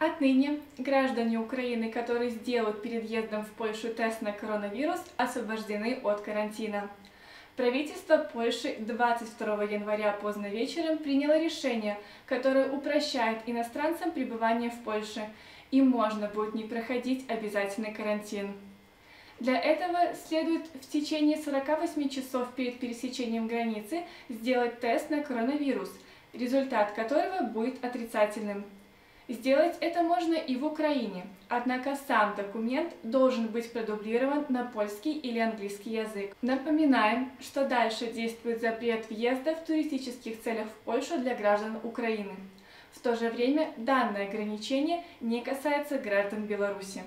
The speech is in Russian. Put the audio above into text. Отныне граждане Украины, которые сделают перед въездом в Польшу тест на коронавирус, освобождены от карантина. Правительство Польши 22 января поздно вечером приняло решение, которое упрощает иностранцам пребывание в Польше, и можно будет не проходить обязательный карантин. Для этого следует в течение 48 часов перед пересечением границы сделать тест на коронавирус, результат которого будет отрицательным. Сделать это можно и в Украине, однако сам документ должен быть продублирован на польский или английский язык. Напоминаем, что дальше действует запрет въезда в туристических целях в Польшу для граждан Украины. В то же время данное ограничение не касается граждан Беларуси.